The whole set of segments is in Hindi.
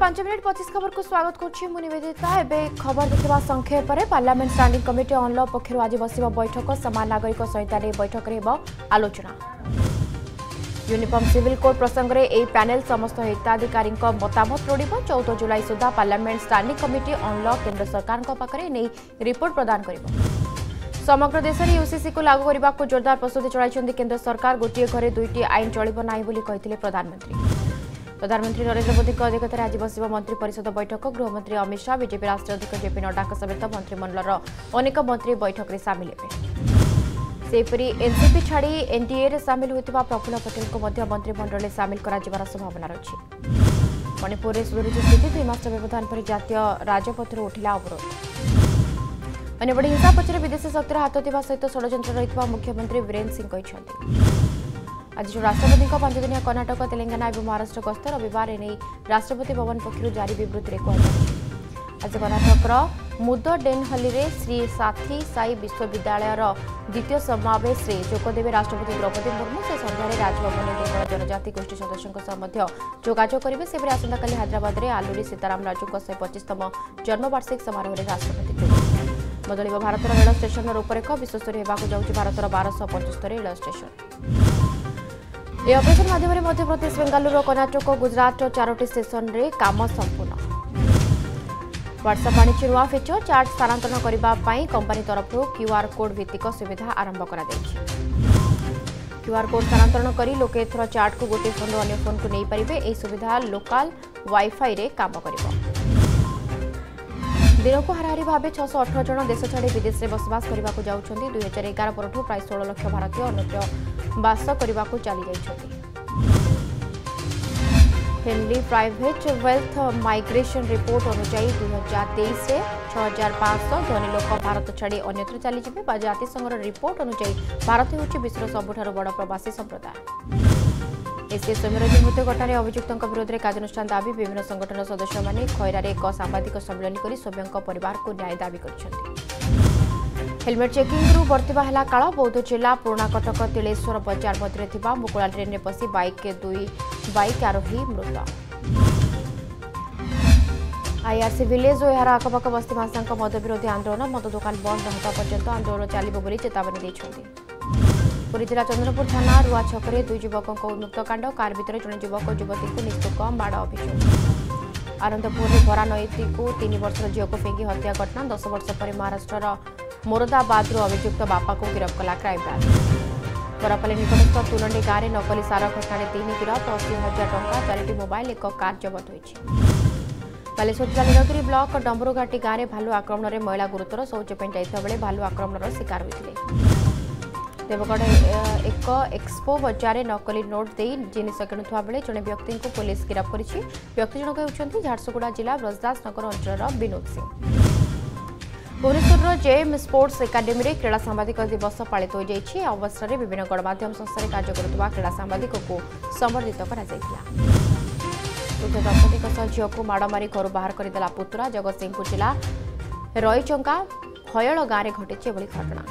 नमस्कार 5 मिनट 25 खबर को स्वागत करुच्ची निवेदिता। एवं खबर देखा संक्षेप में पार्लियामेंट स्टैंडिंग कमिटी अनलॉ पक्षर आज बस बैठक सामान नागरिक संहिता ने बैठक आलोचना। यूनिफॉर्म सिविल कोड प्रसंग में यह पैनल समस्त हिताधिकारी मतामत लोड़ 14 जुलाई सुधा पार्लियामेंट स्टैंडिंग कमिटी अनलॉ केन्द्र सरकार रिपोर्ट प्रदान कर। समग्र देश में यूसीसी को लागू करने को जोरदार प्रस्तुति चलाई केंद्र सरकार। गोटे घरे दुईट आईन चलो ना कहते प्रधानमंत्री। प्रधानमंत्री नरेंद्र मोदी अध्यक्षतार आज बस मंत्रिपरिषद बैठक। गृहमंत्री अमित शाह बीजेपी राष्ट्रीय अध्यक्ष जेपी नड्डा समेत मंत्रिमंडल अनेक मंत्री बैठक में सामिल होते। सेपरी एनसीपी छाड़ी एनडीए सामिल होता प्रफुल्ल पटेल को मंत्रिमंडल सामिल कर संभावना रही। मणिपुर में सुधुरी स्थिति 3 मास व्यवधान पर जातीय राजपथर उठिला अवरोध। अन्यपटे हिंसा पचर विदेशी शक्तिर हाथ देवा सहित षड्यंत्र रही मुख्यमंत्री वीरेन्द्र सिंह। आज राष्ट्रपति 5 दिनिया कर्णाटक तेलंगाना और महाराष्ट्र गस्त रविवार एने राष्ट्रपति भवन पक्षर जारी विवृत्ति कहुई। आज कर्णाटक मुदडेनहल्ली में श्री साथी साई विश्वविद्यालय द्वितीय समावेश जोगदेवे राष्ट्रपति द्रौपदी मुर्मू। से सन्धार राजभवन दुर्बल जनजाति गोष्ठी सदस्यों जोजोग करेंगे। से आसंकाली हैदराबाद में आलूरी सीताराम राजू 125तम जन्मवार्षिक समारोह में राष्ट्रपति। बदलिब भारतर रेल स्टेशन रूपरेख विश्वस्तरीय होगा जाऊँगी भारतर 1275 रेल स्टेशन। यह ऑपरेशन माध्यम मध्यप्रदेश बेंगालुरु कर्णाटक गुजरात 4टी स्टेशन रे काम संपूर्ण। व्हाट्सएप आनी नुआ फीचर चार्ज स्थानांतरण करने कंपनी तरफ क्यूआर कोड भित्तिक सुविधा आरंभ कर। क्यूआर कोड स्थानांतरण कर लोके एथर चार्ट को गोटे फोन अन्य फोन को नहीं पारे। यह सुविधा लोकाल वाईफाई रे काम कर। दिन को हाराहारी भाव 618 जन देश छाड़ी विदेश में बसवास करने को जाऊँगी। 2011 परठू प्राय 16 लाख भारतीय अनुप्रवास करने को चली जाइछथि। Henley private wealth migration report अनुसार 2023 में 6500 धनी लोक भारत छाड़ी अन्यत्र चलीजे। जातिसंघर रिपोर्ट अनुसार भारत होउछि विश्व सबुठार बड़ प्रवासी संप्रदाय। एसए सौम्यराज मृत्यु घटन अभियुक्तों विरोध में कार्यानुष्ठान दाबी। विभिन्न संगठन सदस्य मैंने खैरार एक सांबादिक सम्मिलन कर सौम्यों परिवार को न्याय दाबी करछन्ति। हेलमेट चेकिंग बर्तिवा काल। बौद्ध जिला पुराणा कटक तिलेश्वर बजार मध्य मुकुला ट्रेन में पशि दुई बाइक आरोही मृत। आईआरसी विलेज और यार आखपाख बस्ती भाषा मद विरोधी आंदोलन। मद दुकान बंद न होता पर्यंत आंदोलन चलो चेतावनी। पुरी जिला चंद्रपुर थाना रुआ छकरे 2 युवक उन्मुक्तकांड। कार भितर जड़े युवक युवती को निस्तुक माड़ अभियोग। आनंदपुर में भरा नयती को 3 वर्षर झील को फेंगी हत्या घटना। 10 वर्ष पर महाराष्ट्र मोरदाबाद अभियुक्त बापा को गिरफ्त कला क्राइमब्रांच। बरपाली निकटस्थ तुलंडी गाँव में नकली सार घटन 3 गिरफ्त 80,000 टंका 4टी मोबाइल एक कार जबत होती। बालेश्वर जिला नीलगिरी ब्लक डम्बरुघाटी गाँव में भालू आक्रमण में महिला गुरुतर शौचपी जाता भालू आक्रमण शिकार होते। देवगढ़ एक एक्सपो बजार नकली नोट दे जिनस किणुवा बेले जड़े व्यक्ति को पुलिस गिरफ्त करी। व्यक्ति जनक होती झारसुगुड़ा जिला ब्रजदास नगर अंचल Vinod Singh. Bhubaneswar JM sports academy में क्रीड़ा सांबादिक दिवस पालित हो जाएगी। अवसर में विभिन्न गणमाध्यम संस्थान कार्य करुवा क्रीड़ा सांबादिक को संबर्धित कर। दंपति झील को माड़ मारी घर बाहर करदेला पुतुरा। जगत सिंहपुर जिला रईचंका हयल गाँव में घटी घटना।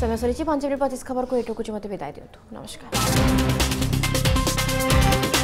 समय सरी 5 मिनट 25 खबर को एटुकु मत विदाय दिंतु। नमस्कार।